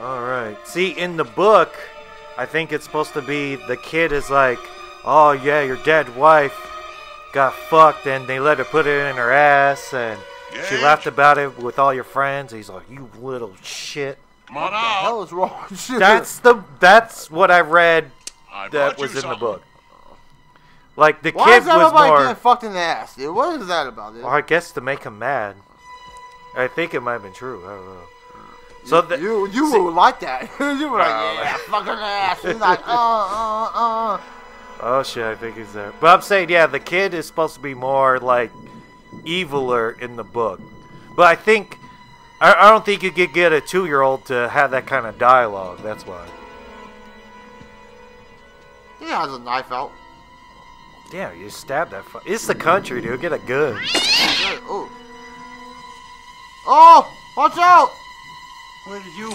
All right. See, in the book, I think it's supposed to be the kid is like, oh, yeah, your dead wife got fucked and they let her put it in her ass and she laughed about it with all your friends. He's like, you little shit. What the hell is wrong with you? That's what I read that was in the book. Like, the kid was more... Why is everybody getting fucked in the ass, dude? What is that about, dude? Well, I guess to make him mad. I think it might have been true. I don't know. So you would like that. You were like, yeah, fucking ass. He's like, Oh, shit, I think he's there. But I'm saying, yeah, the kid is supposed to be more, like, eviler in the book. But I think... I don't think you could get a 2-year-old to have that kind of dialogue. That's why. He has a knife out. Yeah, you stabbed that. It's the country, dude. Get a gun. Oh, watch out! Where did you?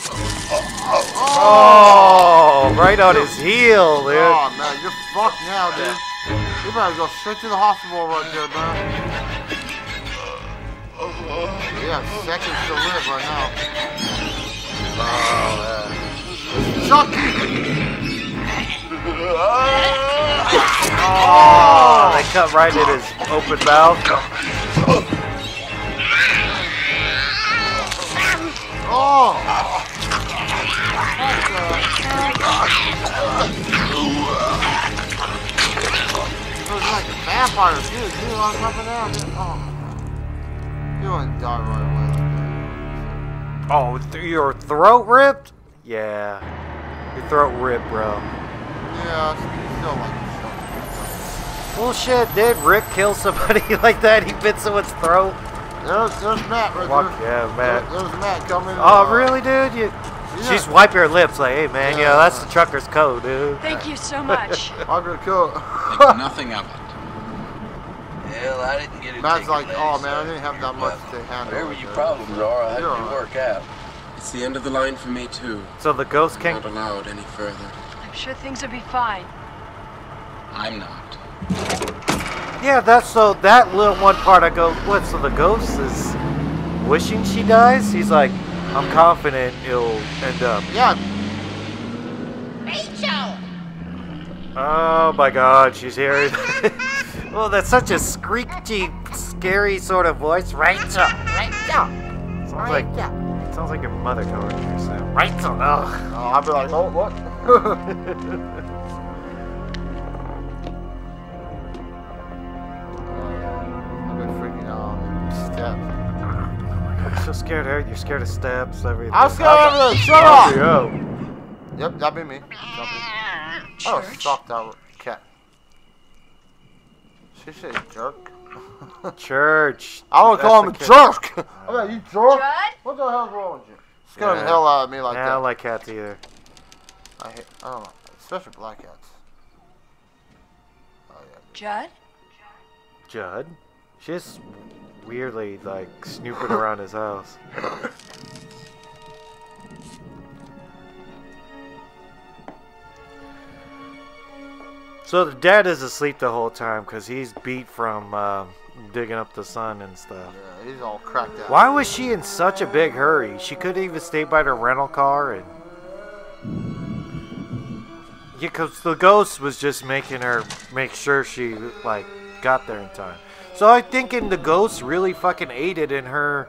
Oh, right on his heel, dude. Oh man, you're fucked now, dude. You better go straight to the hospital right there, man. We have seconds to live right now. Oh, oh, they cut right in his open mouth. Oh! It was like a vampire, dude. He was coming out. Oh. You want to die right away. Oh, your throat ripped? Yeah. Your throat ripped, bro. Yeah, you still like yourself. Bullshit, did Rick kill somebody like that? He bit someone's throat? There's Matt right there. Yeah, Matt. There's Matt coming. Oh, really, dude? She's wiping her lips like, hey, man, you know, that's the trucker's code, dude. Thank you so much. Wipe your coat. Think nothing of it. Hell, I didn't get it. Matt's like, oh man, I didn't have that much to handle. Wherever your problems are, I had to work out. It's the end of the line for me too. So the ghost can't. Not allowed any further. I'm sure things will be fine. I'm not. Yeah, that's so that little one part I go, what? So the ghost is wishing she dies. He's like, I'm confident it'll end up. Yeah. Rachel. Oh my God, she's here. Well, that's such a screechy, scary sort of voice. Rachel! Rachel! Sounds like your mother calling you, so. Rachel! Oh, I'll be like, oh, what? I've been freaking out on steps. I'm so scared, Harry. You're scared of steps, everything. I'm scared of everything! Shut up! Yep, that'd be me. Oh, stop that cat. She said jerk. Church. I want to call him a jerk. I'm like, you jerk? Jud? What the hell's wrong with you? Scaring the hell out of me like that. I don't like cats either. I don't know. Especially black cats. Oh, yeah. Jud? Jud? She's weirdly, like, snooping around his house. So the dad is asleep the whole time because he's beat from digging up the sun and stuff. Yeah, he's all cracked out. Why was she in such a big hurry? She couldn't even stay by her rental car. Yeah, because the ghost was just making her make sure she, like, got there in time. So I'm thinking the ghost really fucking aided in her,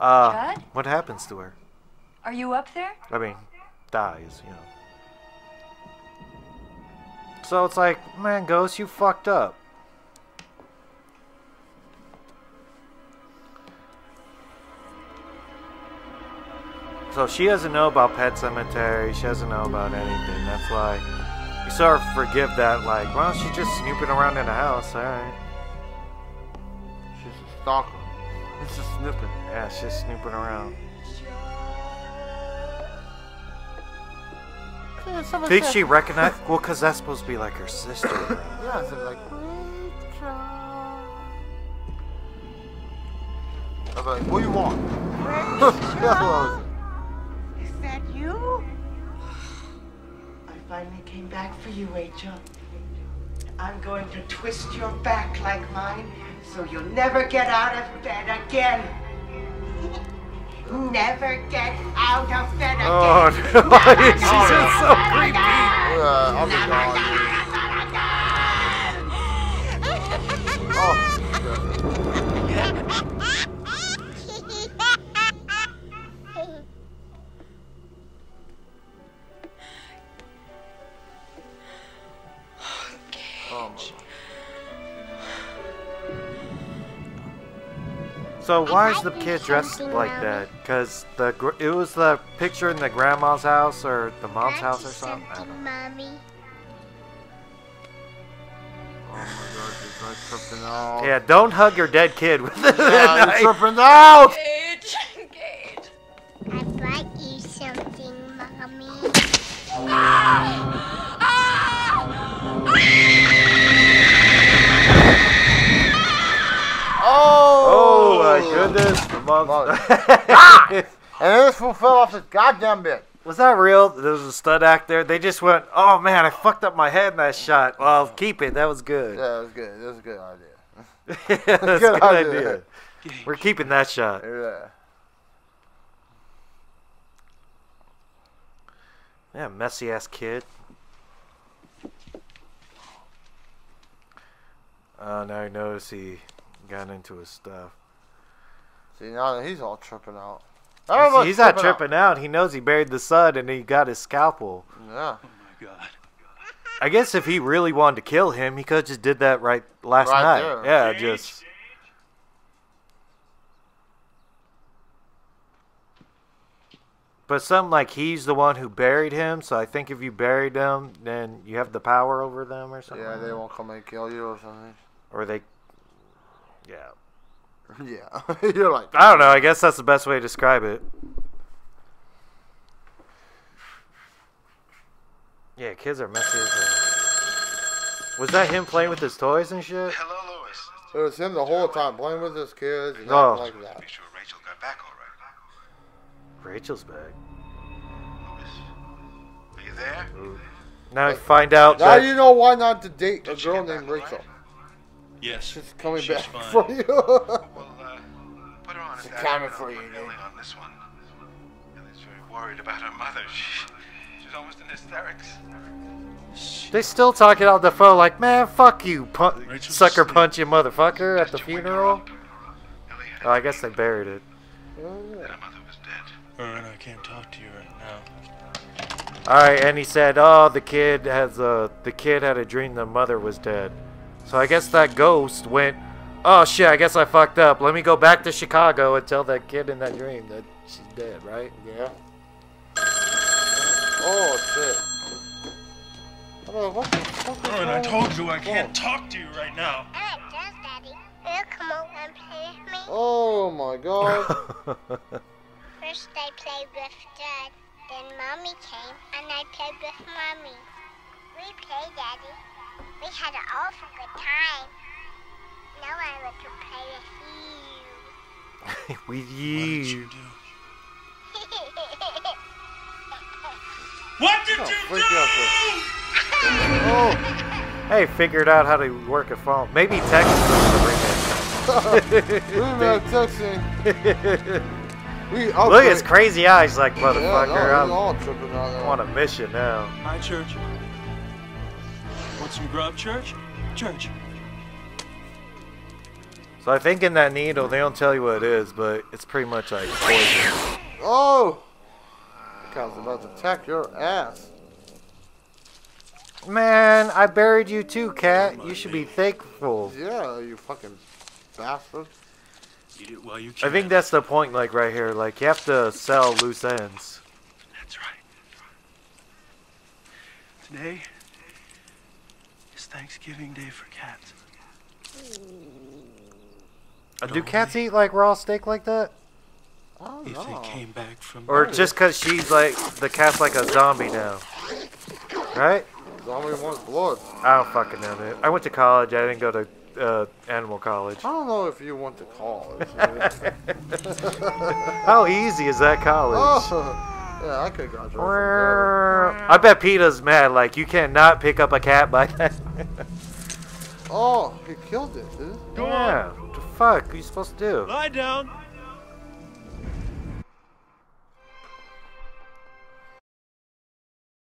Jud? What happens to her? Are you up there? I mean, dies, you know. So it's like, man, ghost, you fucked up. So she doesn't know about Pet Sematary. She doesn't know about anything. That's why you saw her forgive that. Like, well, she's just snooping around in the house. All right. She's a stalker. She's just snooping. Yeah, she's snooping around. Did she recognize? Well, because that's supposed to be like her sister. Yeah, so like. I was like, what do you want? Is that you? I finally came back for you, Rachel. I'm going to twist your back like mine so you'll never get out of bed again. never get out of there again. Oh, no. She sounds so creepy. I'll be gone. So why is the kid dressed like that? Because it was the picture in the grandma's house or the mom's house or something? I don't know. Oh my god, she's like tripping out. Yeah, don't hug your dead kid with it. Yeah, you're tripping out! Gage! Gage! I brought you something, Mommy. Ah! Ah! Ah! Oh! Goodness, the monster. Ah! And this one fell off this goddamn bit. Was that real? There was a stunt act there. They just went, oh man, I fucked up my head in that shot. Well, keep it. That was good. Yeah, that was good. That was a good idea. That's a good idea. We're keeping that shot. Yeah. Yeah, messy ass kid. Now I notice he got into his stuff. See, now he's all tripping out. He's tripping not tripping out. He knows he buried the son and he got his scalpel. Yeah. Oh my god. I guess if he really wanted to kill him, he could have just did that right last night. There. Yeah, Gage, just. Gage. But something like he's the one who buried him, so I think if you buried them, then you have the power over them or something. Yeah, they won't come and kill you or something. Or they. Yeah. Yeah, you're like, I don't know, I guess that's the best way to describe it. Yeah, kids are messy as well. Was that him playing with his toys and shit? Hello, Louis. It was him the whole time, playing with his kids and oh. Like that. Make sure Rachel got back all right. Rachel's back. Louis, are you there? Ooh. Now like, find out now that you know why not to date a girl named Rachel. Yes. She's coming back for you. Well, put her on. She's coming for you. On this one. Ellie's very worried about her mother. She's almost in hysterics. They still talking on the phone like, man, fuck you, sucker punch you motherfucker at the funeral. Oh, I guess they buried it. Her mother was dead. And I can't talk to you right now. All right, and he said, oh, the kid had a dream the mother was dead. So I guess that ghost went, oh shit, I guess I fucked up. Let me go back to Chicago and tell that kid in that dream that she's dead, right? Yeah. Oh shit. Hello, what the fuck? Lauren, I told you I can't talk to you right now. Alright, yes, Daddy. Will you come over and play with me? Oh my god. First I played with Dad, then Mommy came, and I played with Mommy. We played, Daddy. We had an awful good time. Now I want to play with you. With you. What did you do? What did you do? Oh. Hey, figured out how to work a phone. Maybe text them to bring it. We're not texting. Look at his crazy eyes like, motherfucker. Yeah, I'm on a mission now. Hi, Church. Some grub, Church? Church. So I think in that needle, they don't tell you what it is, but it's pretty much like poison. Oh! I was about to attack your ass. Man, I buried you too, cat. You should be thankful. Yeah, you fucking bastard. You do well, you can. I think that's the point, like, right here. Like, you have to sell loose ends. That's right. Today... Thanksgiving Day for cats. Do cats eat like raw steak like that? Oh, if they came back from just because she's like the cat's like a zombie now, right? Zombie wants blood. I don't fucking know, man. I went to college. I didn't go to animal college. I don't know if you went to college. How easy is that college? Oh. Yeah, I could graduate. I bet PETA's mad. Like, you cannot pick up a cat by that. Oh, he killed it, dude. Yeah. What the fuck are you supposed to do? Lie down.